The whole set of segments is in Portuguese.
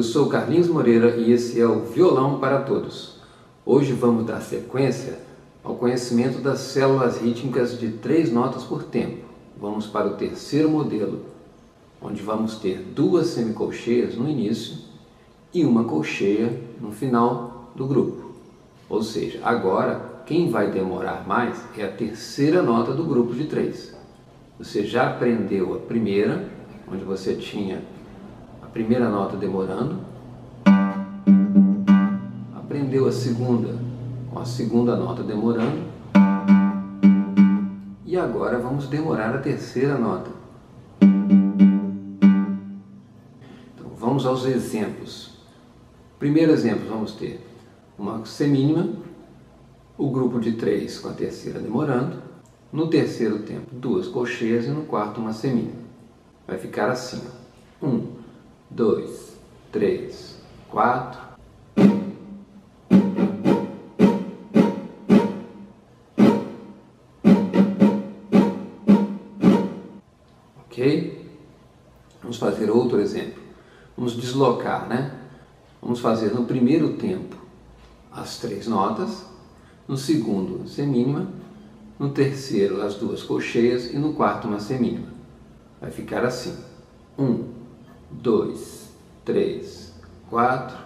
Eu sou Carlinhos Moreira e esse é o Violão para Todos. Hoje vamos dar sequência ao conhecimento das células rítmicas de 3 notas por tempo. Vamos para o terceiro modelo, onde vamos ter 2 semicolcheias no início e uma colcheia no final do grupo. Ou seja, agora quem vai demorar mais é a terceira nota do grupo de 3. Você já aprendeu a primeira, onde você tinha primeira nota demorando, aprendeu a segunda com a segunda nota demorando, e agora vamos demorar a terceira nota. Então vamos aos exemplos. Primeiro exemplo, vamos ter uma semínima, o grupo de 3 com a terceira demorando, no terceiro tempo 2 colcheias e no quarto uma semínima. Vai ficar assim: 1, 2, 3, 4. Ok? Vamos fazer outro exemplo. Vamos deslocar, né? Vamos fazer no primeiro tempo as 3 notas, no segundo semínima, no terceiro as 2 colcheias e no quarto uma semínima. Vai ficar assim: 1, 2, 3, 4.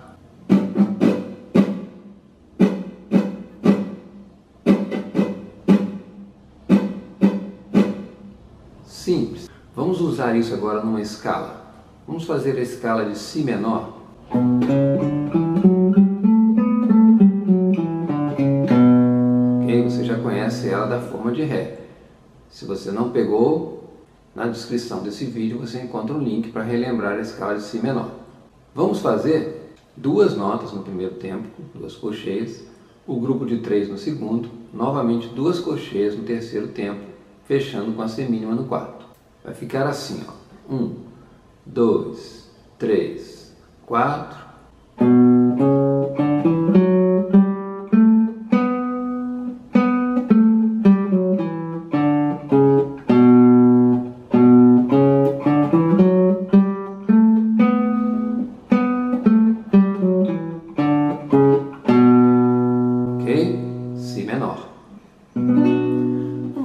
Simples. Vamos usar isso agora numa escala. Vamos fazer a escala de Si menor. Ok? Você já conhece ela da forma de Ré. Se você não pegou, na descrição desse vídeo você encontra um link para relembrar a escala de Si menor. Vamos fazer 2 notas no primeiro tempo, 2 colcheias, o grupo de 3 no segundo, novamente 2 colcheias no terceiro tempo, fechando com a semínima no quarto. Vai ficar assim, ó: 1, 2, 3, 4.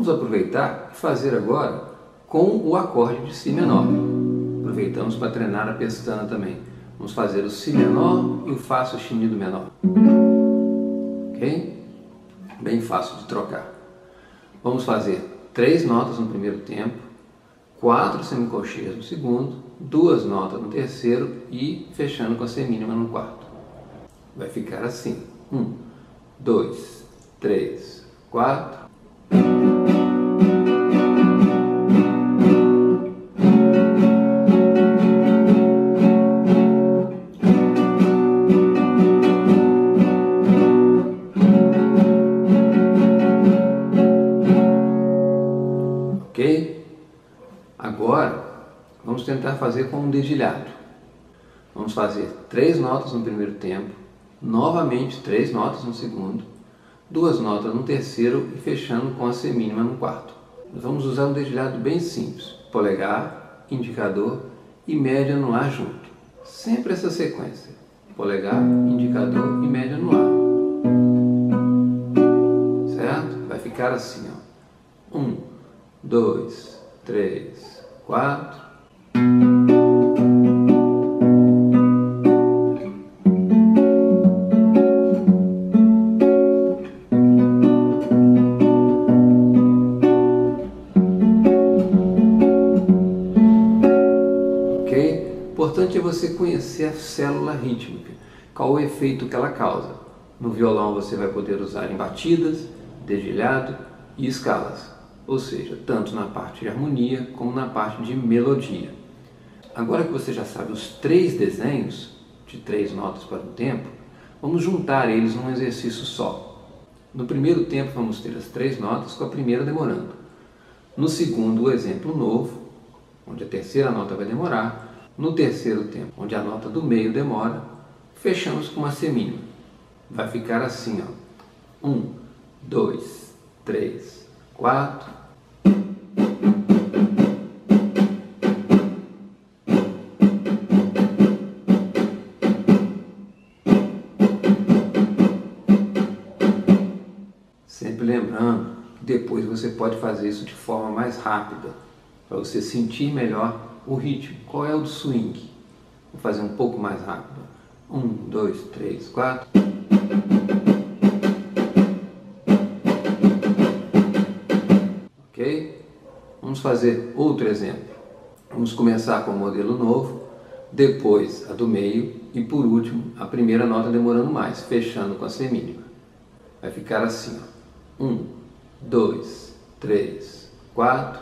Aproveitar e fazer agora com o acorde de Si menor. Aproveitamos para treinar a pestana também. Vamos fazer o Si menor e o Fá sustenido menor. Ok? Bem fácil de trocar. Vamos fazer 3 notas no primeiro tempo, 4 semicolcheias no segundo, 2 notas no terceiro e fechando com a semínima no quarto. Vai ficar assim: 1, 2, 3, 4. Agora vamos tentar fazer com um dedilhado. Vamos fazer 3 notas no primeiro tempo, novamente 3 notas no segundo, 2 notas no terceiro e fechando com a semínima no quarto. Nós vamos usar um dedilhado bem simples: polegar, indicador e média no ar junto. Sempre essa sequência: polegar, indicador e média no ar. Certo? Vai ficar assim, ó: 1, 2, 3, 4. Ok? O importante é você conhecer a célula rítmica, qual o efeito que ela causa. No violão você vai poder usar em batidas, dedilhado e escalas. Ou seja, tanto na parte de harmonia como na parte de melodia. Agora que você já sabe os 3 desenhos, de 3 notas para um tempo, vamos juntar eles num exercício só. No primeiro tempo vamos ter as 3 notas com a primeira demorando. No segundo, o exemplo novo, onde a terceira nota vai demorar. No terceiro tempo, onde a nota do meio demora, fechamos com uma semínima. Vai ficar assim, ó: 1, 2, 3, 4. Sempre lembrando que depois você pode fazer isso de forma mais rápida, para você sentir melhor o ritmo. Qual é o do swing? Vou fazer um pouco mais rápido. 1, 2, 3, 4... Ok? Vamos fazer outro exemplo. Vamos começar com o modelo novo, depois a do meio e por último a primeira nota demorando mais, fechando com a semínima. Vai ficar assim, ó. 1, 2, 3, 4...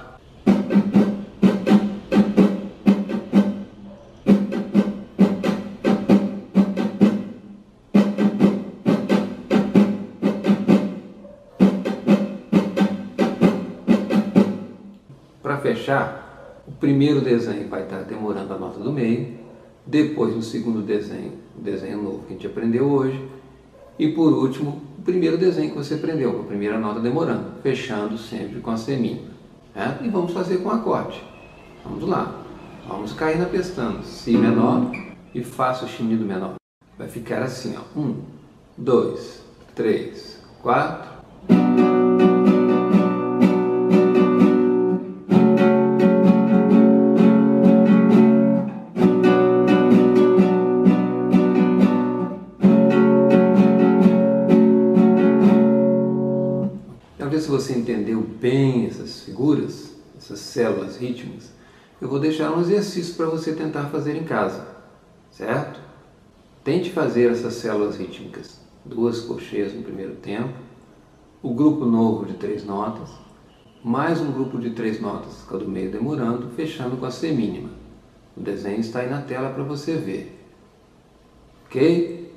Para fechar, o primeiro desenho vai estar demorando a nota do meio, depois o segundo desenho, o desenho novo que a gente aprendeu hoje, e por último, o primeiro desenho que você aprendeu, com a primeira nota demorando, fechando sempre com a semínima. Né? E vamos fazer com acorde. Vamos lá, vamos cair na pestana, Si menor e Fá sustenido menor. Vai ficar assim, ó, 1, 2, 3, 4... Se você entendeu bem essas figuras, essas células rítmicas, eu vou deixar um exercício para você tentar fazer em casa, certo? Tente fazer essas células rítmicas, 2 colcheias no primeiro tempo, o grupo novo de 3 notas, mais um grupo de 3 notas, cada meio demorando, fechando com a semínima. O desenho está aí na tela para você ver. Ok?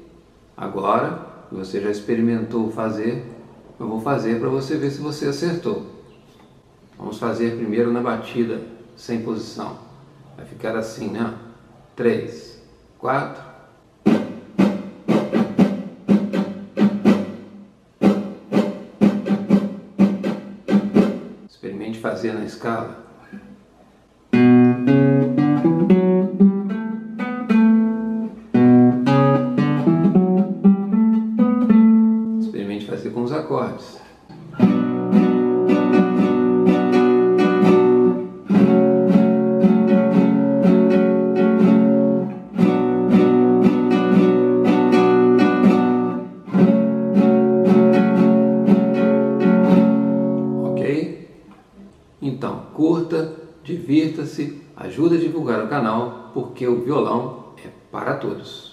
Agora, você já experimentou fazer, eu vou fazer para você ver se você acertou. Vamos fazer primeiro na batida, sem posição. Vai ficar assim, né? 3, 4... Experimente fazer na escala. Com os acordes. Ok? Então, curta, divirta-se, ajuda a divulgar o canal, porque o violão é para todos.